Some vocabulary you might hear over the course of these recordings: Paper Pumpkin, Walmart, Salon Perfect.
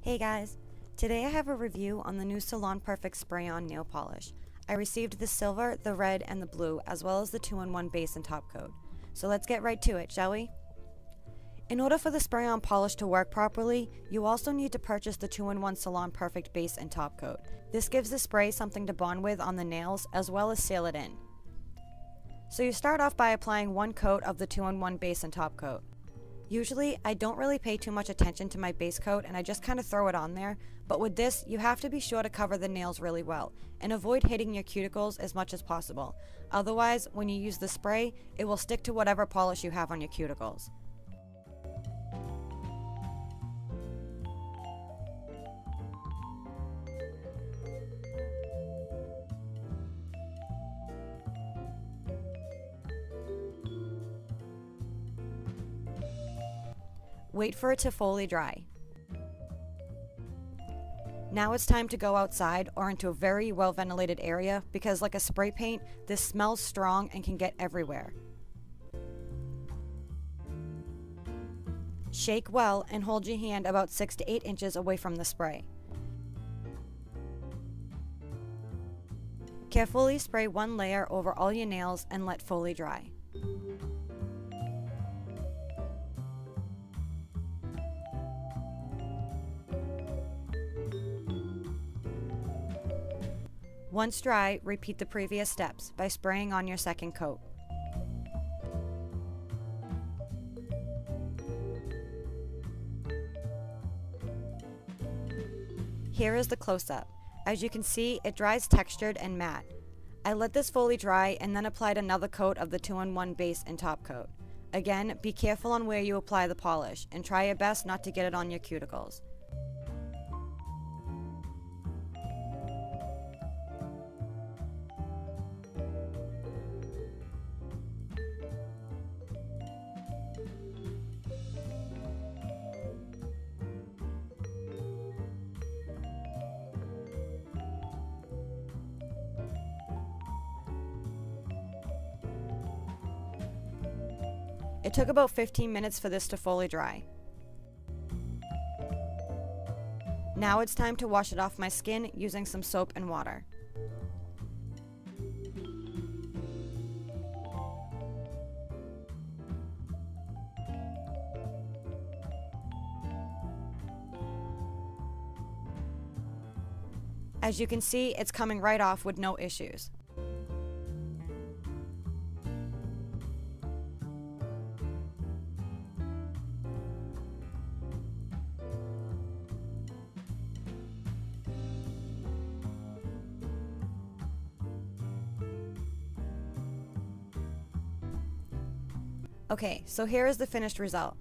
Hey guys, today I have a review on the new Salon Perfect Spray-On Nail Polish. I received the silver, the red, and the blue, as well as the 2-in-1 base and top coat. So let's get right to it, shall we? In order for the spray-on polish to work properly, you also need to purchase the 2-in-1 Salon Perfect base and top coat. This gives the spray something to bond with on the nails, as well as seal it in. So you start off by applying one coat of the 2-in-1 base and top coat. Usually, I don't really pay too much attention to my base coat and I just kind of throw it on there, but with this, you have to be sure to cover the nails really well and avoid hitting your cuticles as much as possible. Otherwise, when you use the spray, it will stick to whatever polish you have on your cuticles. Wait for it to fully dry. Now it's time to go outside or into a very well ventilated area because, like a spray paint, this smells strong and can get everywhere. Shake well and hold your hand about 6 to 8 inches away from the spray. Carefully spray one layer over all your nails and let fully dry. Once dry, repeat the previous steps by spraying on your second coat. Here is the close-up. As you can see, it dries textured and matte. I let this fully dry and then applied another coat of the 2-in-1 base and top coat. Again, be careful on where you apply the polish and try your best not to get it on your cuticles. It took about 15 minutes for this to fully dry. Now it's time to wash it off my skin using some soap and water. As you can see, it's coming right off with no issues. Okay, so here is the finished result.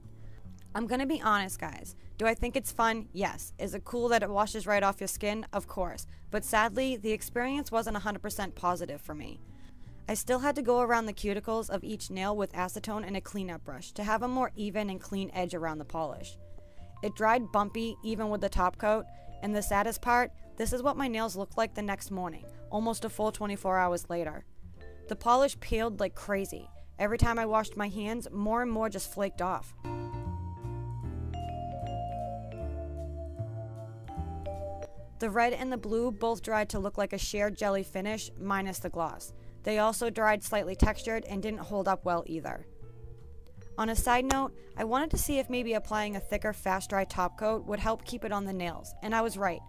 I'm gonna be honest, guys. Do I think it's fun? Yes. Is it cool that it washes right off your skin? Of course. But sadly, the experience wasn't 100% positive for me. I still had to go around the cuticles of each nail with acetone and a cleanup brush to have a more even and clean edge around the polish. It dried bumpy even with the top coat, and the saddest part, this is what my nails looked like the next morning, almost a full 24 hours later. The polish peeled like crazy. Every time I washed my hands, more and more just flaked off. The red and the blue both dried to look like a sheer jelly finish, minus the gloss. They also dried slightly textured and didn't hold up well either. On a side note, I wanted to see if maybe applying a thicker fast dry top coat would help keep it on the nails, and I was right.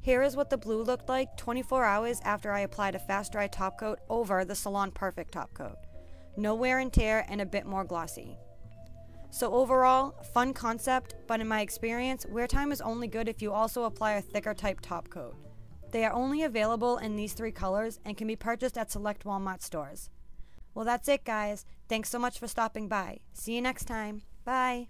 Here is what the blue looked like 24 hours after I applied a fast dry top coat over the Salon Perfect top coat. No wear and tear and a bit more glossy. So overall, fun concept, but in my experience, wear time is only good if you also apply a thicker type top coat. They are only available in these 3 colors and can be purchased at select Walmart stores. Well, that's it guys. Thanks so much for stopping by. See you next time. Bye.